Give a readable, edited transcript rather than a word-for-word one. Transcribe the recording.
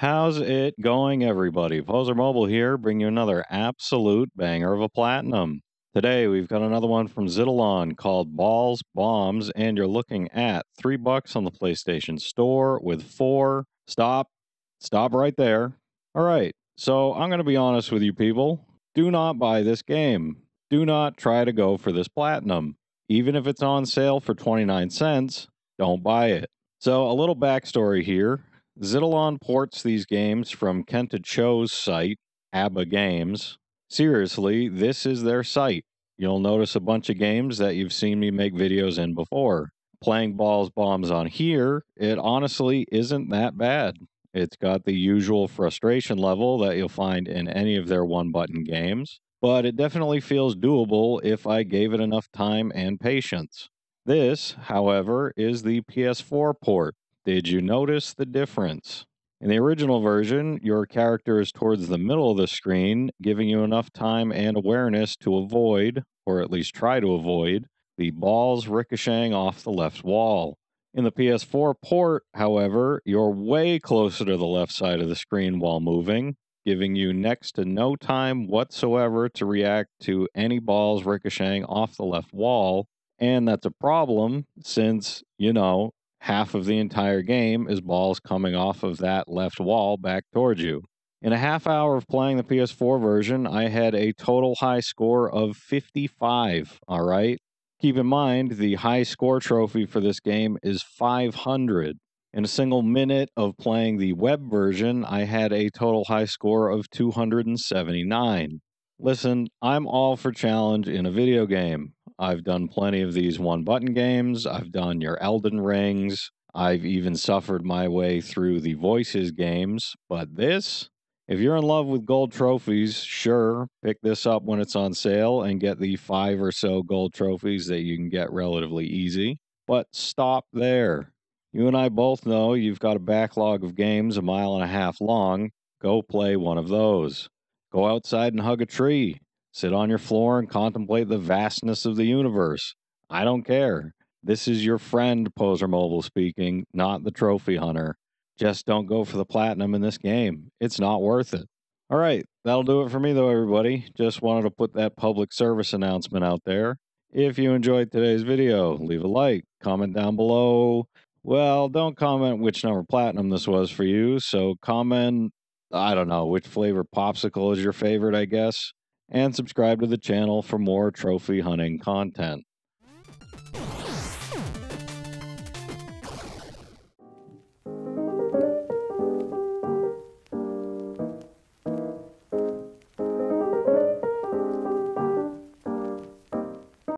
How's it going, everybody? Pozermobil here, bringing you another absolute banger of a platinum. Today, we've got another one from Zidalon called Balls Bombs, and you're looking at $3 on the PlayStation Store with four. Stop right there. All right, so I'm going to be honest with you people. Do not buy this game. Do not try to go for this platinum. Even if it's on sale for 29 cents, don't buy it. So a little backstory here. Zidalon ports these games from Kenta Cho's site, ABBA Games. Seriously, this is their site. You'll notice a bunch of games that you've seen me make videos in before. Playing Balls Bombs on here, it honestly isn't that bad. It's got the usual frustration level that you'll find in any of their one-button games, but it definitely feels doable if I gave it enough time and patience. This, however, is the PS4 port. Did you notice the difference? In the original version, your character is towards the middle of the screen, giving you enough time and awareness to avoid, or at least try to avoid, the balls ricocheting off the left wall. In the PS4 port, however, you're way closer to the left side of the screen while moving, giving you next to no time whatsoever to react to any balls ricocheting off the left wall, and that's a problem since, you know, half of the entire game is balls coming off of that left wall back towards you. In a half hour of playing the PS4 version, I had a total high score of 55, all right? Keep in mind, the high score trophy for this game is 500. In a single minute of playing the web version, I had a total high score of 279. Listen, I'm all for challenge in a video game. I've done plenty of these one-button games. I've done your Elden Rings. I've even suffered my way through the Voices games. But this? If you're in love with gold trophies, sure, pick this up when it's on sale and get the 5 or so gold trophies that you can get relatively easy. But stop there. You and I both know you've got a backlog of games a mile and a half long. Go play one of those. Go outside and hug a tree. Sit on your floor and contemplate the vastness of the universe. I don't care. This is your friend, Pozermobil speaking, not the trophy hunter. Just don't go for the platinum in this game. It's not worth it. All right, that'll do it for me, though, everybody. Just wanted to put that public service announcement out there. If you enjoyed today's video, leave a like, comment down below. Well, don't comment which number platinum this was for you, so comment, I don't know, which flavor popsicle is your favorite, I guess. And subscribe to the channel for more trophy hunting content.